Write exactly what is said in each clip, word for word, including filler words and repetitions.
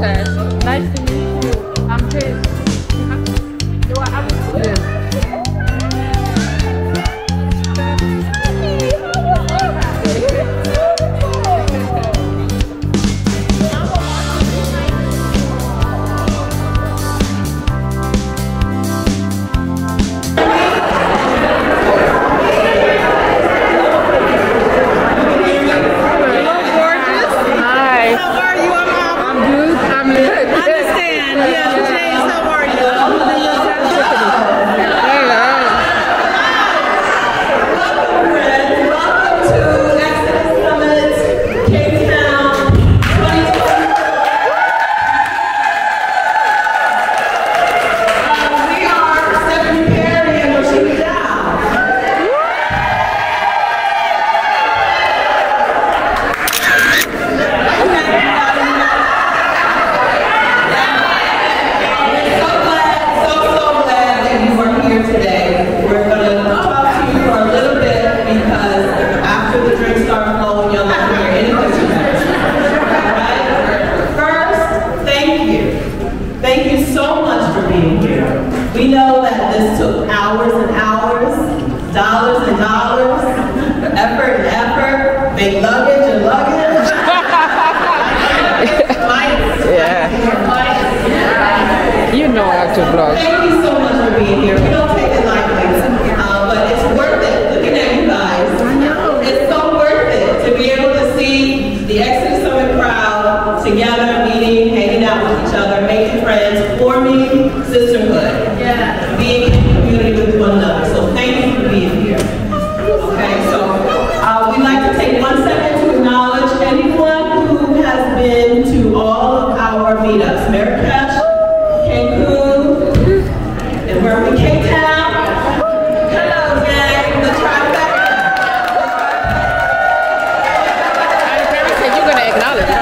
Princess. Nice to meet you. I'm Chase. You are happy to live. Thank you so much for being here. We don't take it lightly, uh, but it's worth it. Looking at you guys, I know it's so worth it to be able to see the Exodus Summit crowd together, meeting, hanging out with each other, making friends, forming sisterhood, yeah, being in community with one another. So thank you for being here. Okay, so uh, we'd like to take one second to acknowledge anyone who has been to all of our meetups, Marrakesh, Cancun. Where we came down. Hello, gang. The trifecta. I'm very sure you're going to acknowledge her.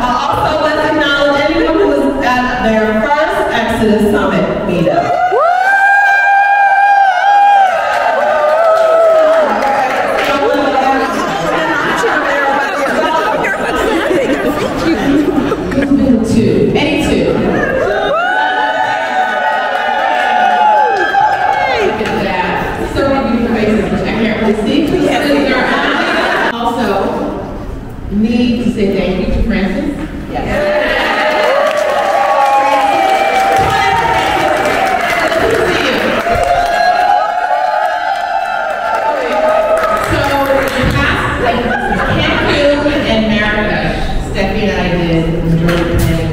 Uh, also, let's acknowledge anyone who was at their first Exodus Summit meetup. Woo! Someone was there. Two. Any two. Need to say thank you to Francis. Yes. Yes. Good to see you. So in the past, like Cancun and Marrakesh, Stephanie and I did enjoy the day.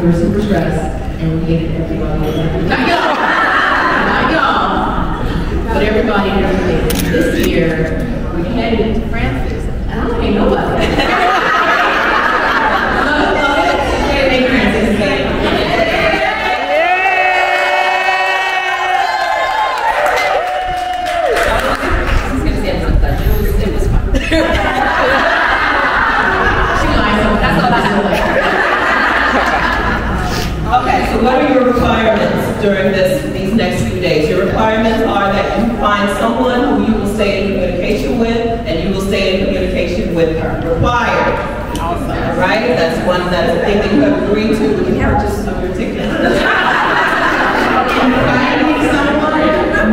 We were super stressed and we hated everybody. Not y'all. Not y'all. But everybody related. This year we headed to France. I don't think nobody. Okay, so what are your requirements during this these next few days? Your requirements are that you find someone who you will stay in communication with, and you will stay in communication with her. Required. Awesome. All right? That's one that's a thing that you have agreed to when you purchase of your ticket. Finding someone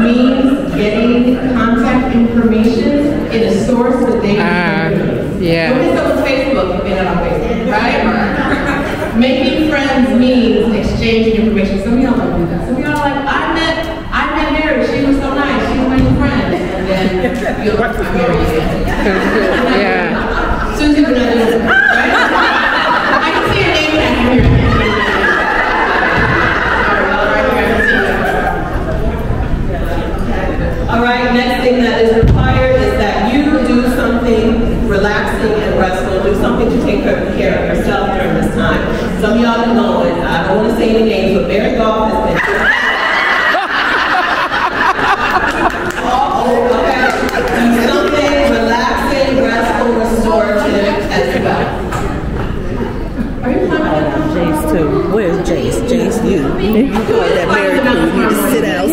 means getting contact information in a source that they can uh, yeah. Don't hit someone's Facebook if they're not on Facebook, right? Making friends means exchanging information. Some of y'all don't do that. Some of y'all are like, I met, I met Mary. She was so nice. She was my new friend. And then you'll like, I'm Mary again. Yeah. Soon as you another one, right? I can see your name and I can hear it. All right, all right, next thing that is required is that you do something relaxing and restful. Do something to take care of yourself during this time. Some of y'all know it. I don't want to say any names, but Mary Golf has been all over. Okay. Do something relaxing, restful, restorative as well. Are you talking about Jace too? Where's Jace? Jace, you. You feel like that Mary Golf. You just sit out.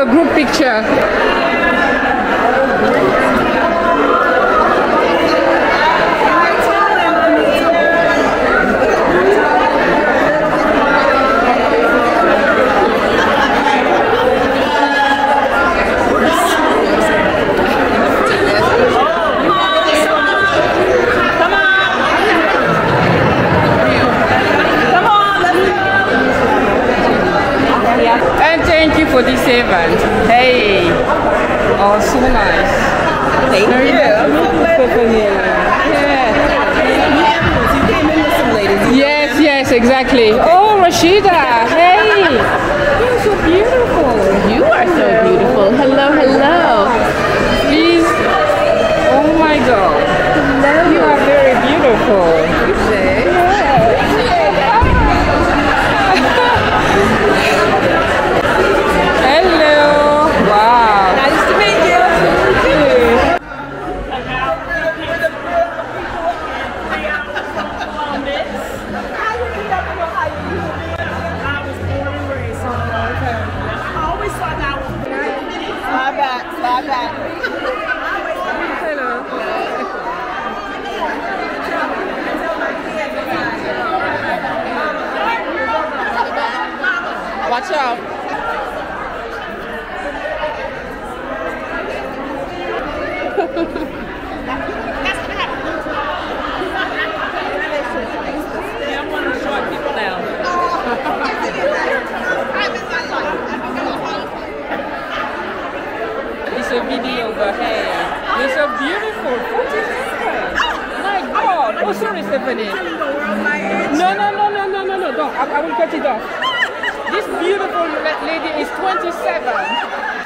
a group picture. This event. Hey! Oh, so nice. Thank Very you. Yeah. Yes, yes, exactly. Oh, Roshida! Hey! You're so beautiful. You are so beautiful. Hello, hello. Please. Oh my God. Hello. You are very beautiful. Watch out. Yeah, I'm one of the short people now. It's a video overhead. It's so beautiful. What is this? My God. Oh, sorry, Stephanie. No, no, no, no, no, no, no. Don't. I, I will cut it off. This beautiful lady is twenty-seven.